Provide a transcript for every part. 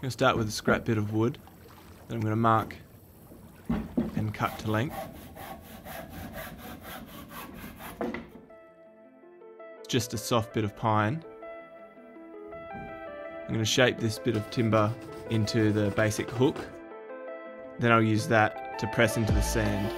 I'm going to start with a scrap bit of wood that I'm going to mark and cut to length. It's just a soft bit of pine. I'm going to shape this bit of timber into the basic hook. Then I'll use that to press into the sand.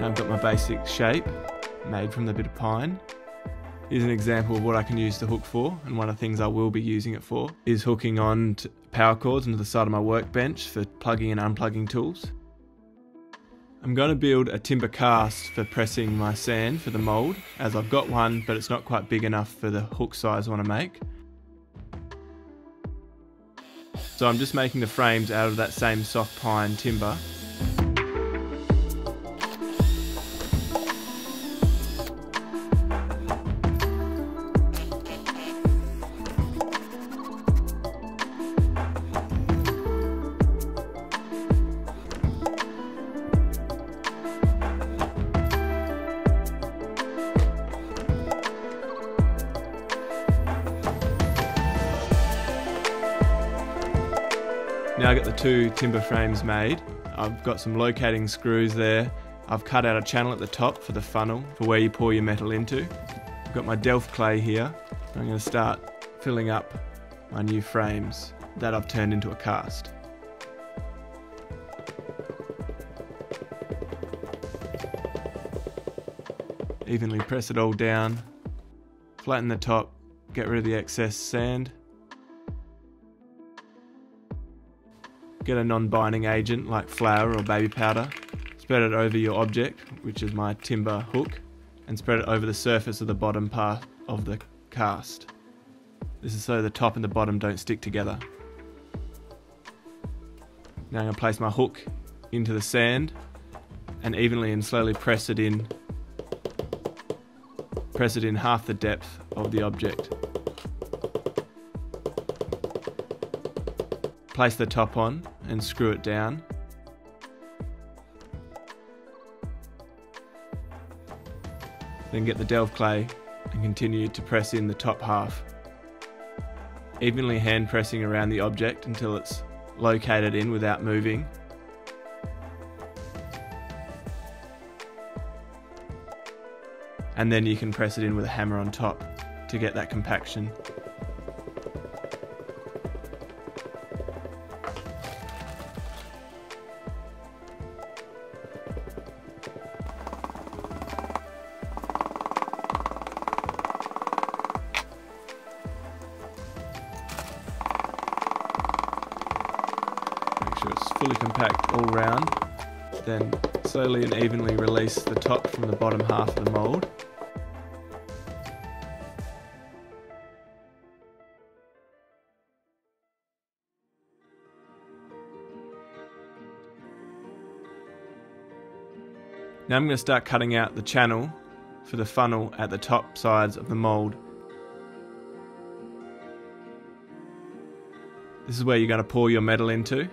I've got my basic shape made from the bit of pine. Here's an example of what I can use the hook for, and one of the things I will be using it for is hooking on to power cords into the side of my workbench for plugging and unplugging tools. I'm going to build a timber cast for pressing my sand for the mould, as I've got one but it's not quite big enough for the hook size I want to make. So I'm just making the frames out of that same soft pine timber. Now I've got the two timber frames made. I've got some locating screws there. I've cut out a channel at the top for the funnel for where you pour your metal into. I've got my Delft clay here. I'm going to start filling up my new frames that I've turned into a cast. Evenly press it all down, flatten the top, get rid of the excess sand. Get a non-binding agent like flour or baby powder, spread it over your object, which is my timber hook, and spread it over the surface of the bottom part of the cast. This is so the top and the bottom don't stick together. Now I'm going to place my hook into the sand and evenly and slowly press it in. Press it in half the depth of the object. Place the top on and screw it down. Then get the Delft clay and continue to press in the top half. Evenly hand pressing around the object until it's located in without moving. And then you can press it in with a hammer on top to get that compaction. It's fully compact all round, then slowly and evenly release the top from the bottom half of the mould. Now I'm going to start cutting out the channel for the funnel at the top sides of the mould. This is where you're going to pour your metal into.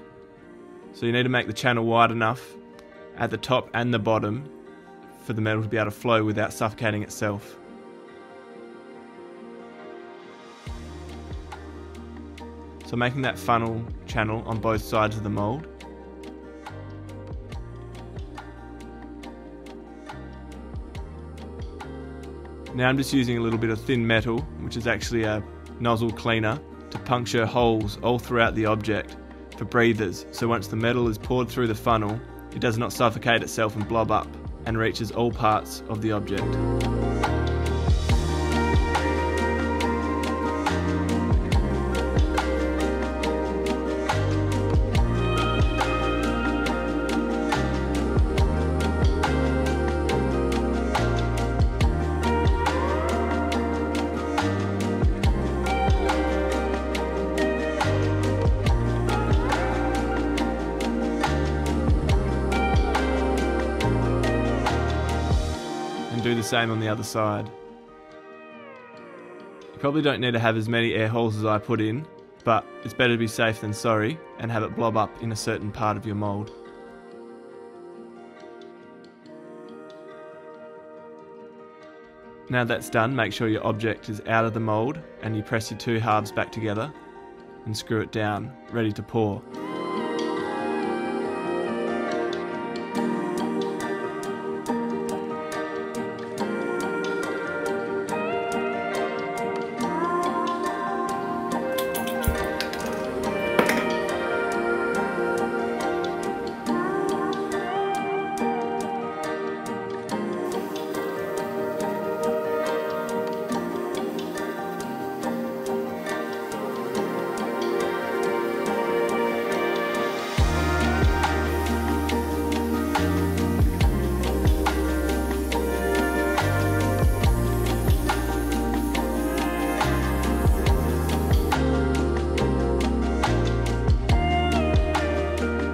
So you need to make the channel wide enough at the top and the bottom for the metal to be able to flow without suffocating itself. So making that funnel channel on both sides of the mould. Now I'm just using a little bit of thin metal, which is actually a nozzle cleaner, to puncture holes all throughout the object for breathers, so once the metal is poured through the funnel, it does not suffocate itself and blob up and reaches all parts of the object. Do the same on the other side. You probably don't need to have as many air holes as I put in, but it's better to be safe than sorry and have it blob up in a certain part of your mould. Now that's done, make sure your object is out of the mould and you press your two halves back together and screw it down, ready to pour.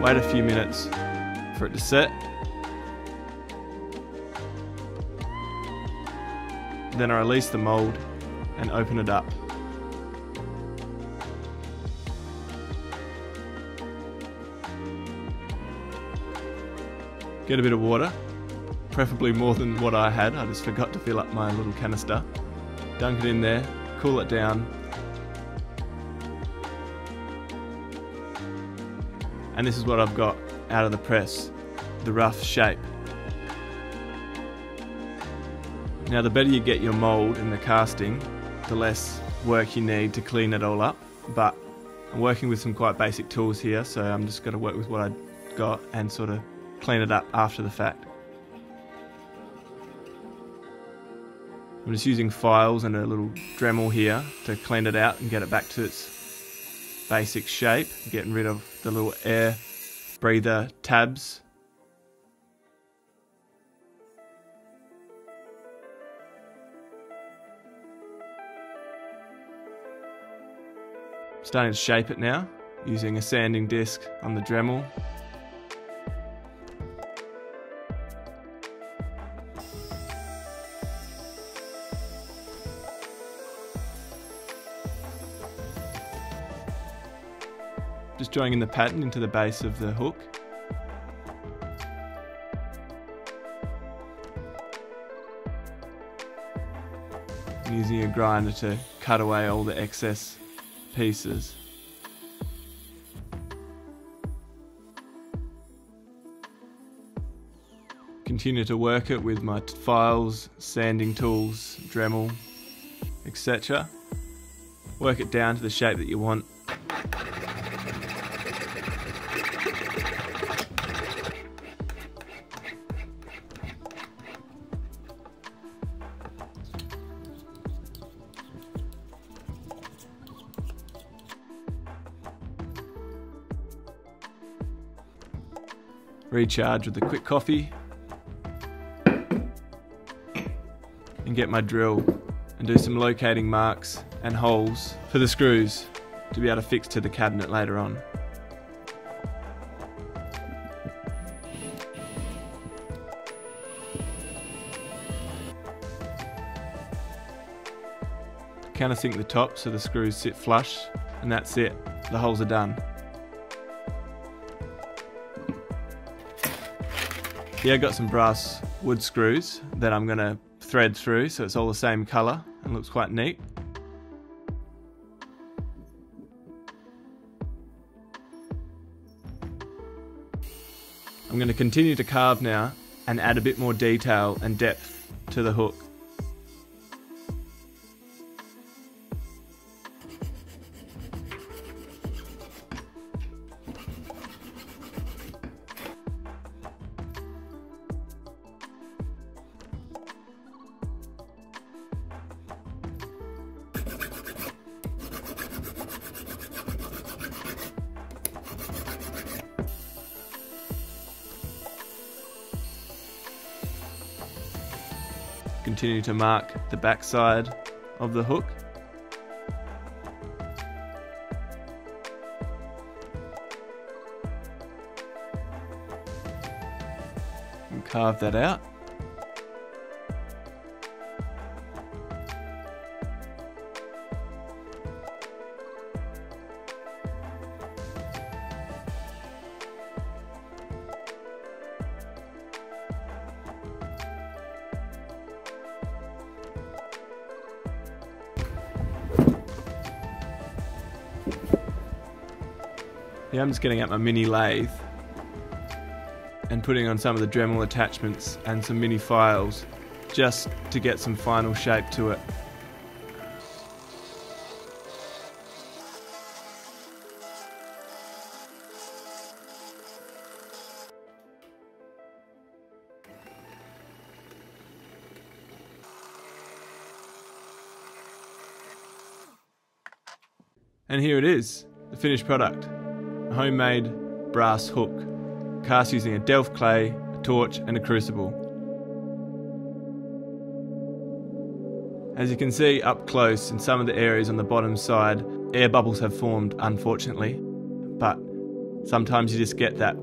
Wait a few minutes for it to set. Then I release the mould and open it up. Get a bit of water, preferably more than what I had. I just forgot to fill up my little canister. Dunk it in there, cool it down. And this is what I've got out of the press, the rough shape. Now the better you get your mould in the casting, the less work you need to clean it all up, but I'm working with some quite basic tools here, so I'm just going to work with what I've got and sort of clean it up after the fact. I'm just using files and a little Dremel here to clean it out and get it back to its basic shape, getting rid of the little air breather tabs. Starting to shape it now, using a sanding disc on the Dremel. Just drawing in the pattern into the base of the hook. I'm using a grinder to cut away all the excess pieces. Continue to work it with my files, sanding tools, Dremel, etc. Work it down to the shape that you want. Recharge with a quick coffee and get my drill and do some locating marks and holes for the screws to be able to fix to the cabinet later on. Countersink the top so the screws sit flush, and that's it, the holes are done. Here I've got some brass wood screws that I'm going to thread through so it's all the same colour and looks quite neat. I'm going to continue to carve now and add a bit more detail and depth to the hook. Continue to mark the backside of the hook. And carve that out. Yeah, I'm just getting out my mini lathe and putting on some of the Dremel attachments and some mini files just to get some final shape to it. And here it is, the finished product. A homemade brass hook, cast using a Delft clay, a torch and a crucible. As you can see up close in some of the areas on the bottom side, air bubbles have formed, unfortunately, but sometimes you just get that.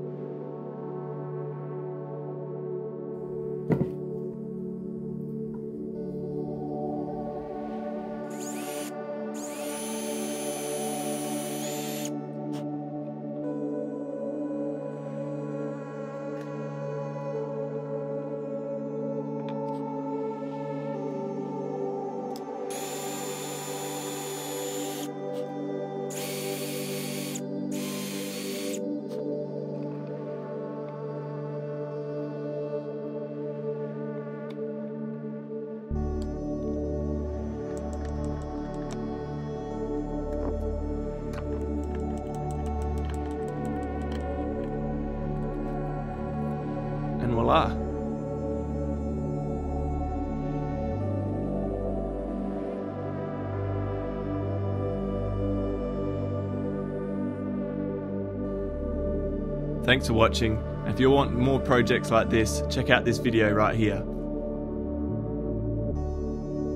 And voila. Thanks for watching. If you want more projects like this, check out this video right here.